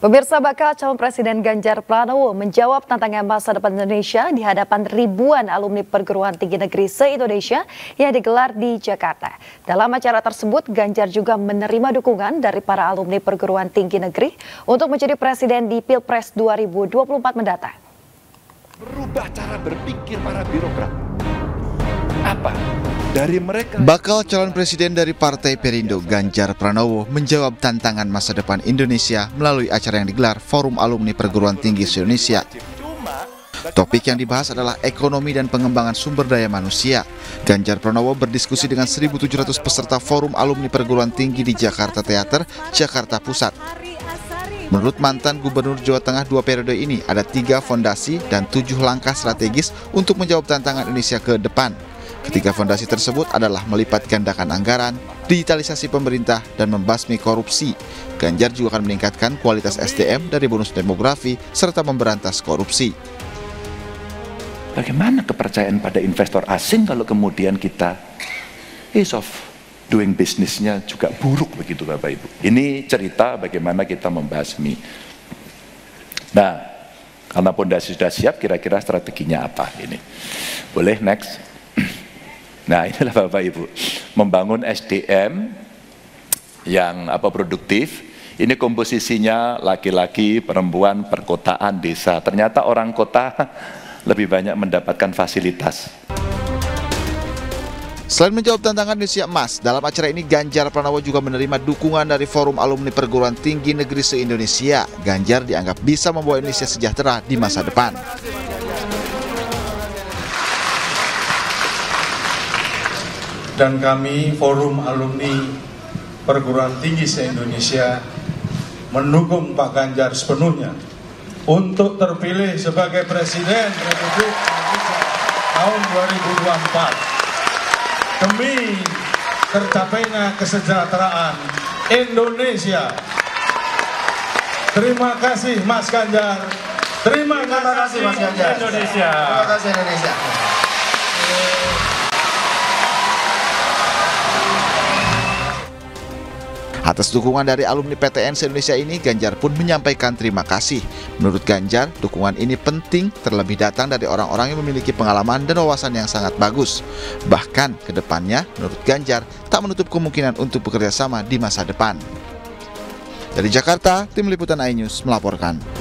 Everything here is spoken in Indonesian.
Pemirsa, bakal calon Presiden Ganjar Pranowo menjawab tantangan masa depan Indonesia di hadapan ribuan alumni perguruan tinggi negeri se-Indonesia yang digelar di Jakarta. Dalam acara tersebut, Ganjar juga menerima dukungan dari para alumni perguruan tinggi negeri untuk menjadi presiden di Pilpres 2024 mendatang. Berubah cara berpikir para birokrat. Apa? Dari mereka. Bakal calon presiden dari Partai Perindo Ganjar Pranowo menjawab tantangan masa depan Indonesia melalui acara yang digelar Forum Alumni Perguruan Tinggi se-Indonesia. Topik yang dibahas adalah ekonomi dan pengembangan sumber daya manusia. Ganjar Pranowo berdiskusi dengan 1.700 peserta Forum Alumni Perguruan Tinggi di Jakarta Teater, Jakarta Pusat. Menurut mantan Gubernur Jawa Tengah dua periode ini, ada 3 fondasi dan 7 langkah strategis untuk menjawab tantangan Indonesia ke depan. Ketiga fondasi tersebut adalah melipat gandakan anggaran, digitalisasi pemerintah, dan membasmi korupsi. Ganjar juga akan meningkatkan kualitas SDM dari bonus demografi serta memberantas korupsi. Bagaimana kepercayaan pada investor asing kalau kemudian kita ease of doing business-nya juga buruk begitu, Bapak Ibu. Ini cerita bagaimana kita membasmi. Nah, karena fondasi sudah siap, kira-kira strateginya apa ini? Boleh next. Nah, inilah Bapak Ibu, membangun SDM yang produktif. Ini komposisinya laki-laki, perempuan, perkotaan, desa. Ternyata orang kota lebih banyak mendapatkan fasilitas. Selain menjawab tantangan Indonesia Emas, dalam acara ini Ganjar Pranowo juga menerima dukungan dari Forum Alumni Perguruan Tinggi Negeri se-Indonesia. Ganjar dianggap bisa membawa Indonesia sejahtera di masa depan. Dan kami Forum Alumni Perguruan Tinggi se-Indonesia mendukung Pak Ganjar sepenuhnya untuk terpilih sebagai Presiden Republik Indonesia tahun 2024 demi tercapainya kesejahteraan Indonesia. Terima kasih Mas Ganjar. Terima kasih Mas Ganjar. Indonesia. Terima kasih Indonesia. Atas dukungan dari alumni PTN se-Indonesia ini, Ganjar pun menyampaikan terima kasih. Menurut Ganjar, dukungan ini penting terlebih datang dari orang-orang yang memiliki pengalaman dan wawasan yang sangat bagus. Bahkan, ke depannya, menurut Ganjar, tak menutup kemungkinan untuk bekerja sama di masa depan. Dari Jakarta, Tim Liputan AI News melaporkan.